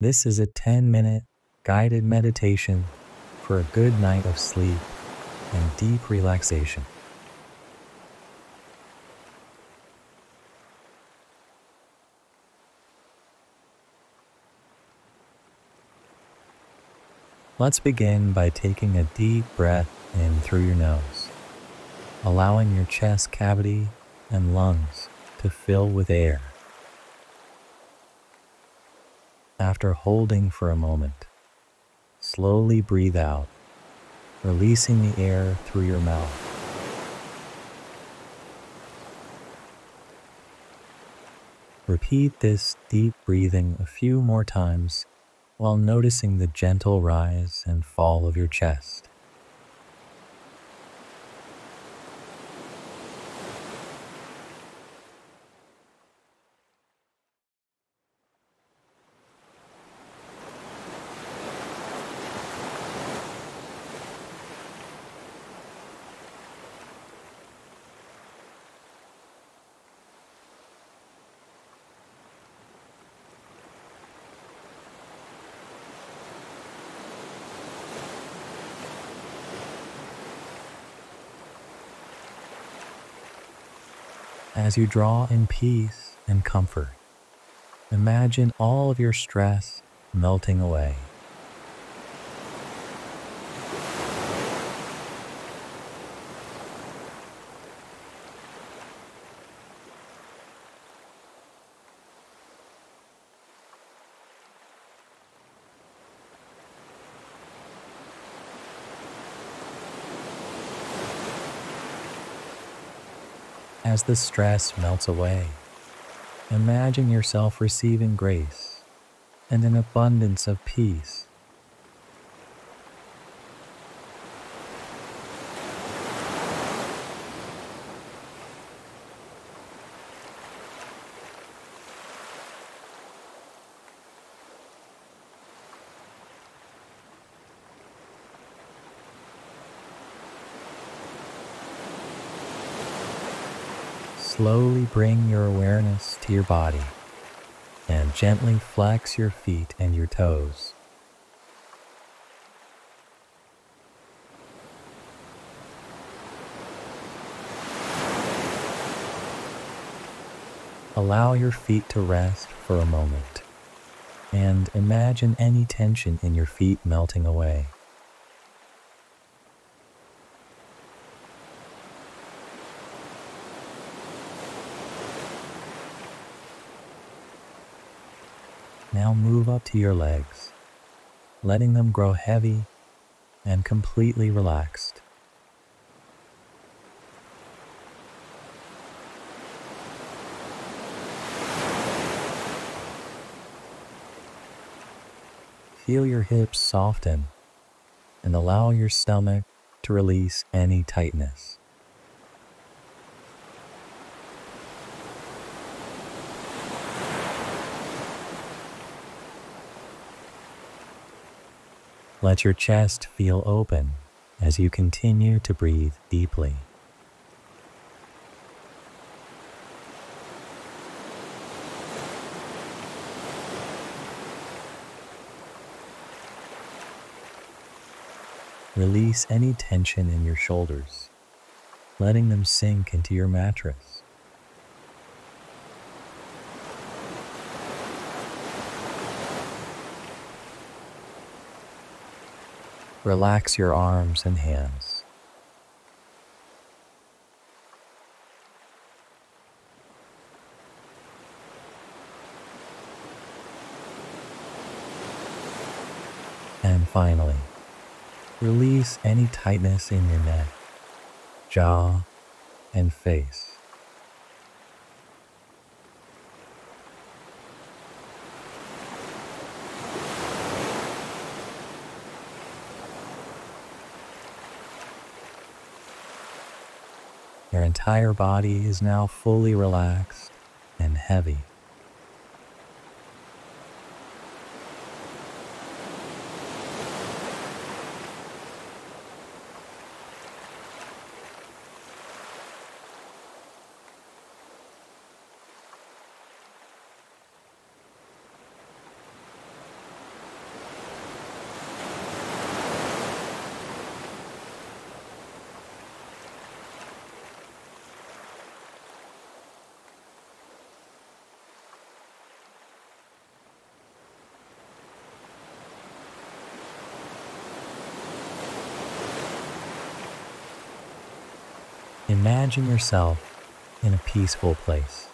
This is a 10-minute guided meditation for a good night of sleep and deep relaxation. Let's begin by taking a deep breath in through your nose, allowing your chest cavity and lungs to fill with air. After holding for a moment, slowly breathe out, releasing the air through your mouth. Repeat this deep breathing a few more times while noticing the gentle rise and fall of your chest. As you draw in peace and comfort, imagine all of your stress melting away. As the stress melts away, imagine yourself receiving grace and an abundance of peace. Slowly bring your awareness to your body and gently flex your feet and your toes. Allow your feet to rest for a moment and imagine any tension in your feet melting away. Now move up to your legs, letting them grow heavy and completely relaxed. Feel your hips soften and allow your stomach to release any tightness. Let your chest feel open as you continue to breathe deeply. Release any tension in your shoulders, letting them sink into your mattress. Relax your arms and hands. And finally, release any tightness in your neck, jaw, and face. Your entire body is now fully relaxed and heavy. Imagine yourself in a peaceful place,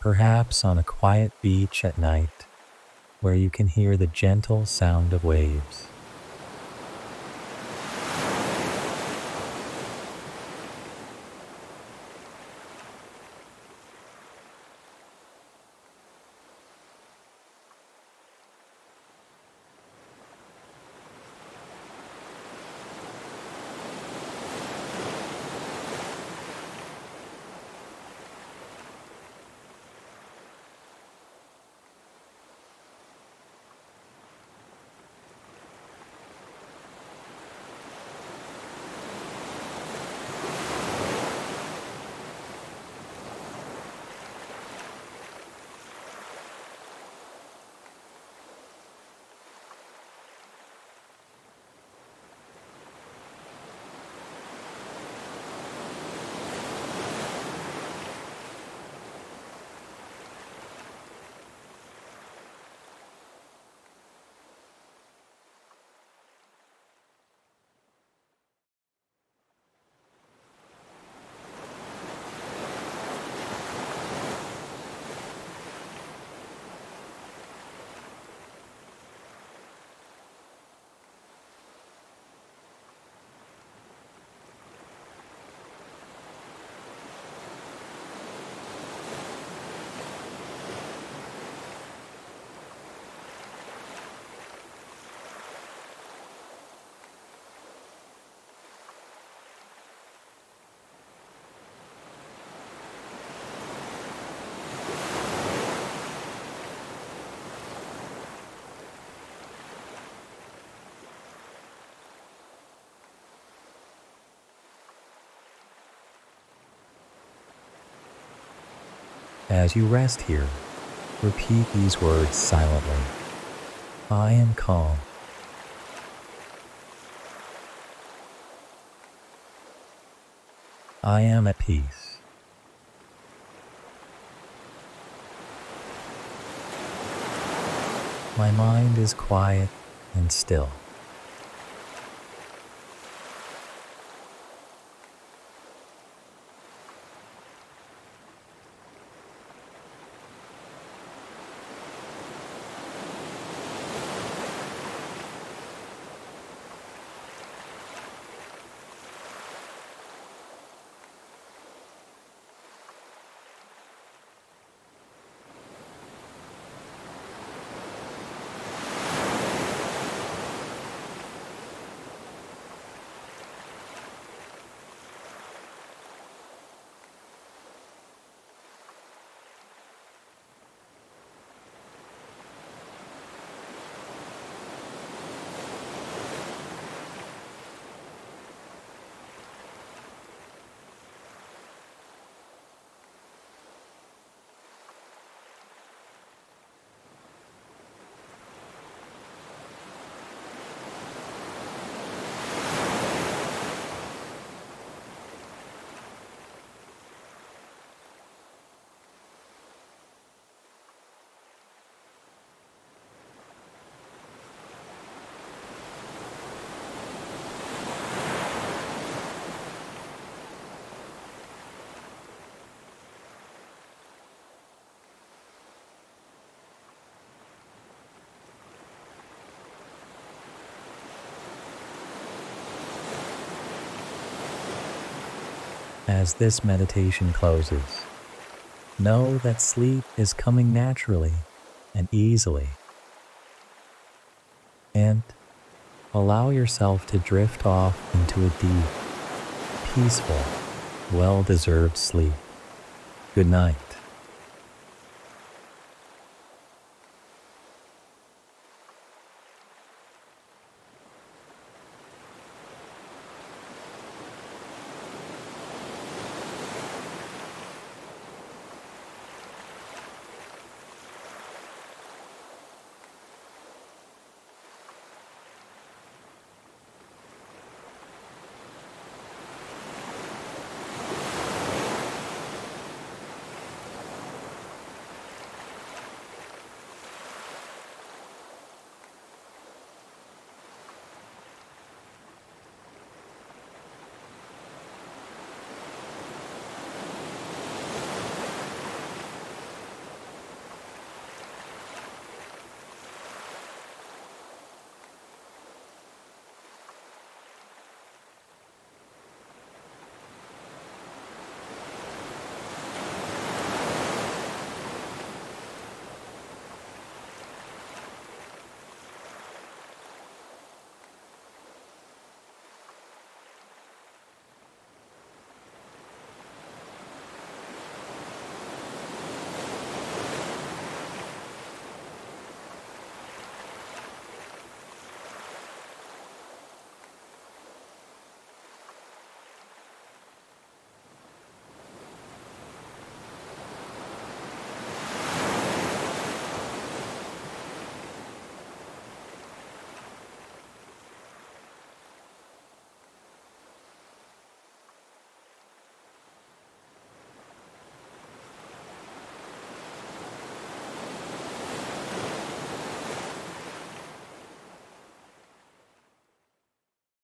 perhaps on a quiet beach at night where you can hear the gentle sound of waves. As you rest here, repeat these words silently. I am calm. I am at peace. My mind is quiet and still. As this meditation closes, know that sleep is coming naturally and easily, and allow yourself to drift off into a deep, peaceful, well-deserved sleep. Good night.